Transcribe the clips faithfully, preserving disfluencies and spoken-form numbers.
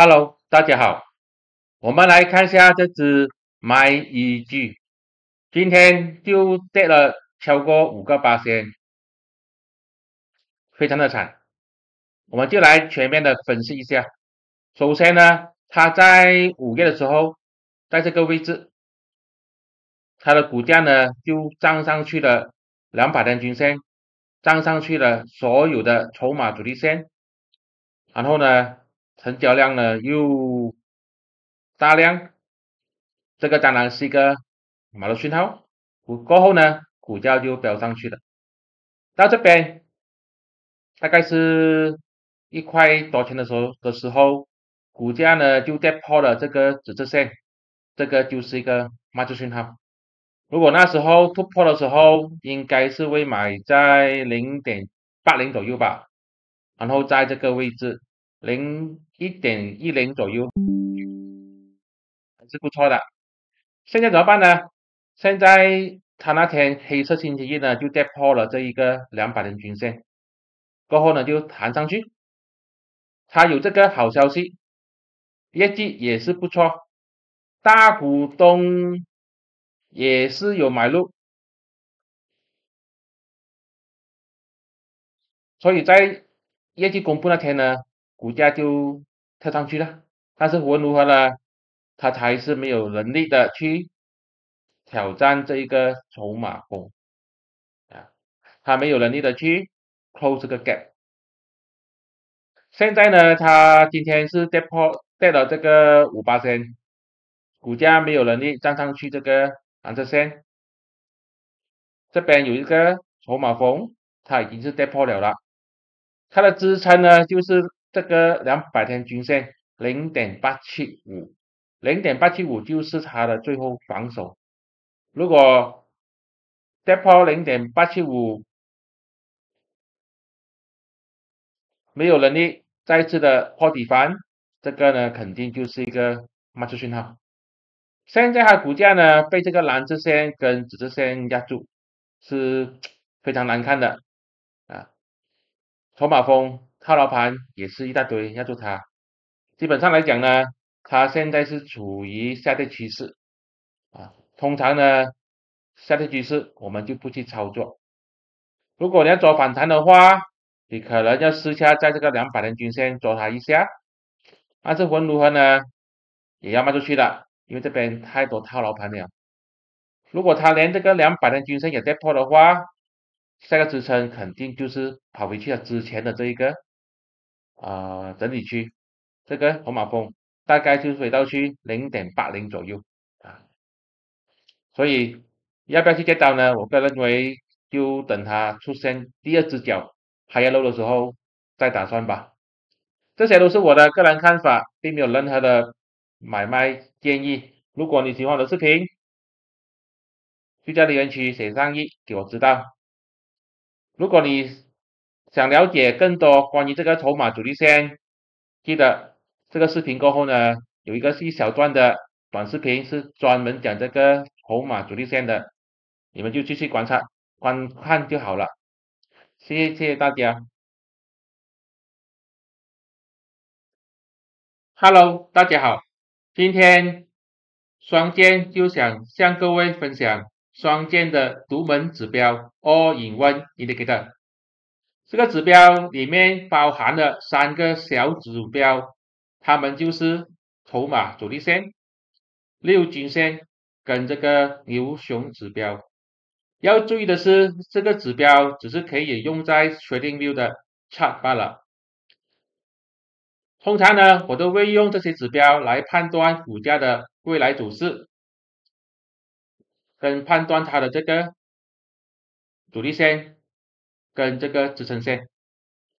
Hello， 大家好，我们来看一下这只买一句，今天就跌了超过五个巴仙，非常的惨。我们就来全面的分析一下。首先呢，它在五月的时候，在这个位置，它的股价呢就站上去了两百天均线，站上去了所有的筹码主力线，然后呢。 成交量呢又大量，这个当然是一个买的讯号。过后呢，股价就飙上去了。到这边大概是一块多钱的时候的时候，股价呢就跌破了这个指示线，这个就是一个卖出讯号。如果那时候突破的时候，应该是会买在 零点八零 左右吧，然后在这个位置 零点一零 左右还是不错的。现在怎么办呢？现在它那天黑色星期一呢就跌破了这一个两百天均线，过后呢就弹上去。它有这个好消息，业绩也是不错，大股东也是有买入，所以在业绩公布那天呢。 股价就跳上去了，但是无论如何呢，它还是没有能力的去挑战这一个筹码峰啊，它没有能力的去 close 这个 gap。现在呢，它今天是跌破跌了这个 百分之五， 股价没有能力站上去这个蓝色线，这边有一个筹码峰，它已经是跌破了了，它的支撑呢就是。 这个两百天均线 零点八七五 零点八七五 就是它的最后防守。如果跌破 零点八七五 没有能力再次的破底翻，这个呢肯定就是一个卖出讯号。现在它股价呢被这个蓝色线跟紫色线压住，是非常难看的啊，筹码峰。 套牢盘也是一大堆压住它，基本上来讲呢，它现在是处于下跌趋势啊。通常呢，下跌趋势我们就不去操作。如果你要做反弹的话，你可能要私下在这个两百天均线做它一下。但是无论如何呢，也要卖出去的，因为这边太多套牢盘了。如果它连这个两百天均线也跌破的话，下个支撑肯定就是跑回去了之前的这一个。 啊、呃，整理区这个筹码峰大概就回到去 零点八零 左右啊，所以要不要去接到呢？我个人认为就等它出现第二只脚higher low的时候再打算吧。这些都是我的个人看法，并没有任何的买卖建议。如果你喜欢我的视频，就在留言区写上一给我知道。如果你 想了解更多关于这个筹码主力线，记得这个视频过后呢，有一个是一小段的短视频是专门讲这个筹码主力线的，你们就继续观察观看就好了。谢谢大家。Hello， 大家好，今天双剑就想向各位分享双剑的独门指标 All in one Indicator。 这个指标里面包含了三个小指标，它们就是筹码主力线、六均线跟这个牛熊指标。要注意的是，这个指标只是可以用在 TradingView 的 chart 罢了。通常呢，我都会用这些指标来判断股价的未来走势，跟判断它的这个主力线。 跟这个支撑线，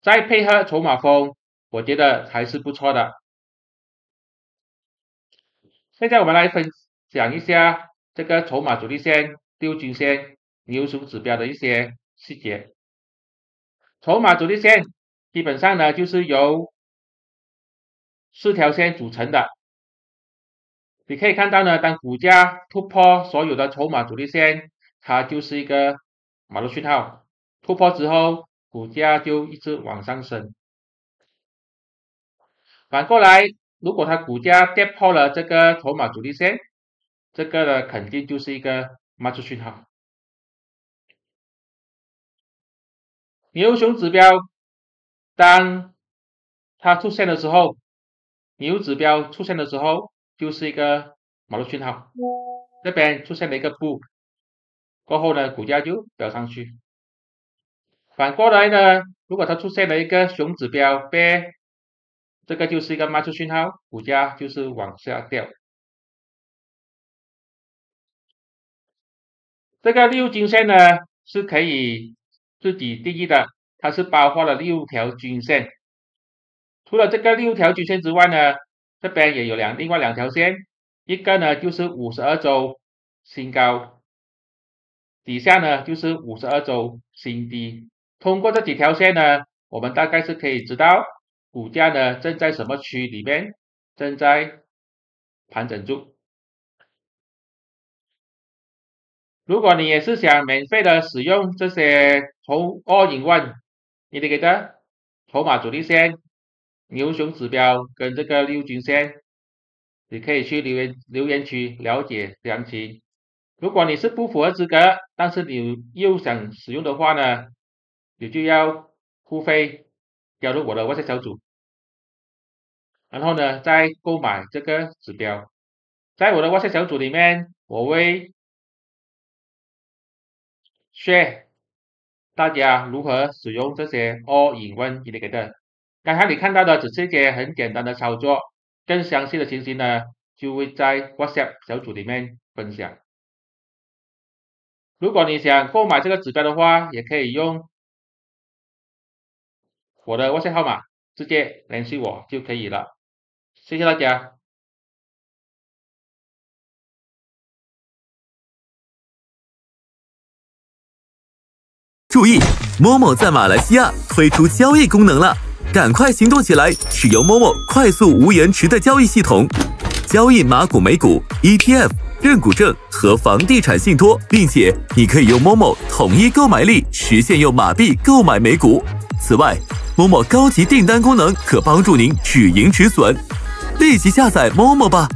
再配合筹码峰，我觉得还是不错的。现在我们来分享一下这个筹码主力线、六均线、牛熊指标的一些细节。筹码主力线基本上呢就是由四条线组成的，你可以看到呢，当股价突破所有的筹码主力线，它就是一个买入讯号。 突破之后，股价就一直往上升。反过来，如果它股价跌破了这个筹码阻力线，这个呢肯定就是一个卖出讯号。牛熊指标当它出现的时候，牛指标出现的时候就是一个买入讯号，这边出现了一个布，过后呢股价就飙上去。反过来呢，如果它出现了一个熊指标被，这个就是一个卖出讯号，股价就是往下掉。这个六均线呢是可以自己定义的，它是包括了六条均线。除了这个六条均线之外呢，这边也有两另外两条线，一个呢就是五十二周新高，底下呢就是五十二周新低。通过这几条线呢，我们大概是可以知道股价呢正在什么区里面正在盘整住。如果你也是想免费的使用这些从 All in one Indicator 筹码阻力线、牛熊指标跟这个六均线，你可以去留言留言区了解详情。如果你是不符合资格，但是你又想使用的话呢，你就要付费加入我的WhatsApp小组，然后呢再购买这个指标。在我的WhatsApp小组里面，我会 share 大家如何使用这些 All in one Indicator。刚才你看到的只是一些很简单的操作，更详细的情形呢就会在 WhatsApp 小组里面分享。如果你想购买这个指标的话，也可以用我的WhatsApp号码直接联系我就可以了。谢谢大家。注意， Momo 在马来西亚推出交易功能了，赶快行动起来！使用 Momo 快速无延迟的交易系统，交易马股、美股、E T F、认股证和房地产信托，并且你可以用 Momo 统一购买力，实现用马币购买美股。此外，Momo 高级订单功能可帮助您止盈止损，立即下载 Momo 吧。